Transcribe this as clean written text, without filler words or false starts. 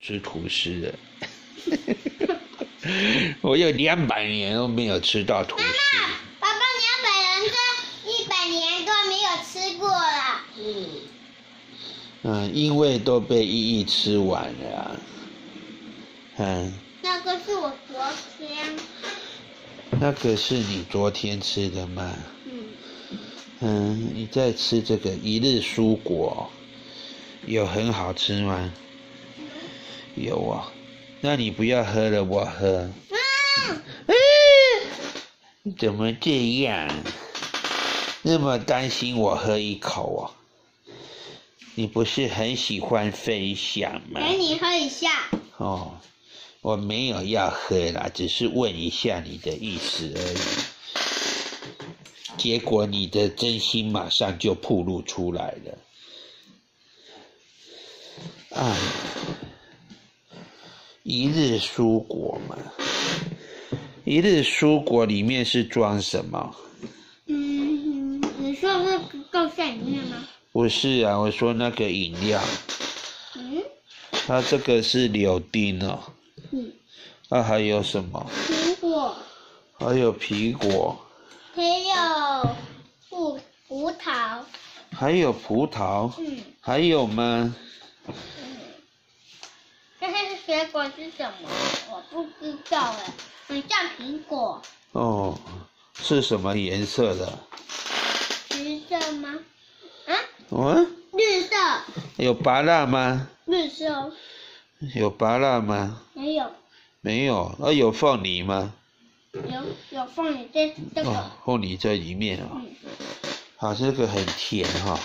吃吐司了。我有200年都没有吃到吐司。妈妈，爸爸，200年都没有吃过了。因为都被一吃完了啊。那个是我昨天。那个是你昨天吃的吗？你在吃这个一日蔬果，有很好吃吗？有啊。那你不要喝了，我喝。怎么这样？那么担心我喝一口哦？你不是很喜欢分享吗？给你喝一下。哦，我没有要喝啦，只是问一下你的意思而已。结果你的真心马上就暴露出来了。哎。一日蔬果嘛，一日蔬果里面是装什么？你说是豆馅里面吗？不是啊，我说那个饮料。它这个是柳丁哦。还有什么？苹果。还有苹果。还有葡萄。还有葡萄。还有吗？水果是什么？我不知道哎，很像苹果。哦，是什么颜色的？橘色吗？绿色。有芭乐吗？绿色。有芭乐吗？没有。没有。有凤梨吗？有凤梨在这个。凤梨在里面啊。这个很甜哈。